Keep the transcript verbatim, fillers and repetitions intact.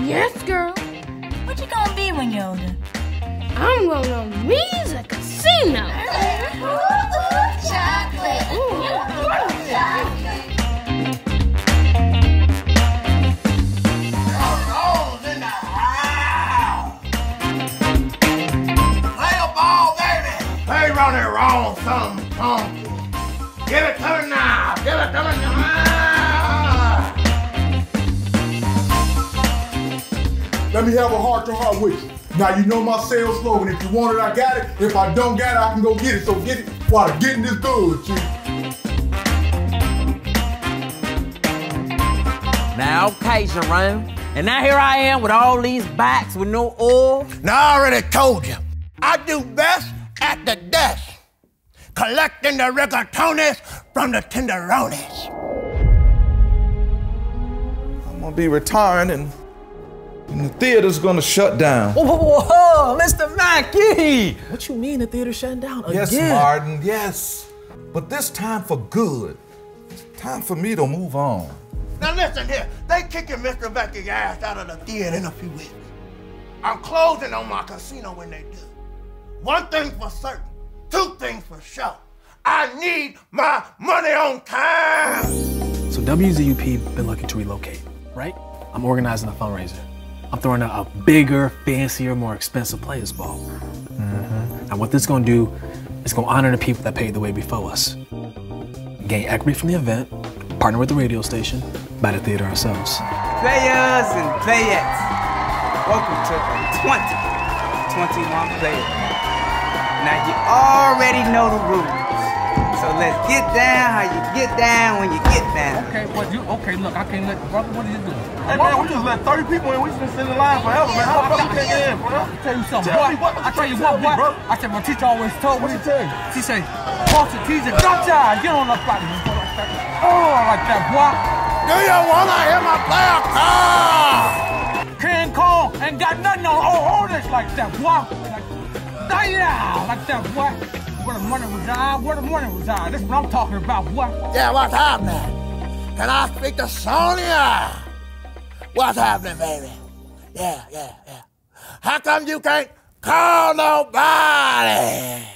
Yes, girl. What you gonna be when you're older? I'm gonna raise a casino. Chocolate. Ooh. Chocolate. On their wrong thumb, thumb. Give it to her now. Give it to her now. Let me have a heart-to-heart with you. Now you know my sales slogan. If you want it, I got it. If I don't got it, I can go get it. So get it while getting this good, chief. Now, okay, Jerome. And now here I am with all these bikes with no oil. Now I already told you, I do best at the desk, collecting the rigatonies from the tenderonis. I'm gonna be retiring and, and the theater's gonna shut down. Whoa, whoa, whoa, Mister Mackey! What you mean the theater's shutting down again? Yes, Martin, yes. But this time for good. It's time for me to move on. Now listen here, they kicking Mister Mackey's ass out of the theater in a few weeks. I'm closing on my casino when they do. One thing for certain, two things for sure. I need my money on time. So W Z U P been lucky to relocate, right? I'm organizing a fundraiser. I'm throwing out a bigger, fancier, more expensive players ball. Mm-hmm. And what this is gonna do is gonna honor the people that paid the way before us. Gain equity from the event, partner with the radio station, buy the theater ourselves. Players and playettes, welcome to twenty, twenty-one players. Now you already know the rules, so let's get down how you get down when you get down. Okay, but you okay? Look, I can't let brother. What are you doing? Hey man, we just let thirty people in. We just been sitting in line forever, man. How the fuck you can't get in, bro? I tell you something, tell boy. What, what I tell you what, boy. Bro? I said my teacher always told me. What you tell you? She said, "Boss, the teacher, don't y'all get on the body." Oh, I like that, boy. Do you wanna hear my player call? King Kong ain't got nothing on all this like that, boy. Yeah, like that, boy. Where the money reside, where the money reside. That's what I'm talking about, boy. Yeah, what's happening? Can I speak to Sonia? What's happening, baby? Yeah, yeah, yeah. How come you can't call nobody?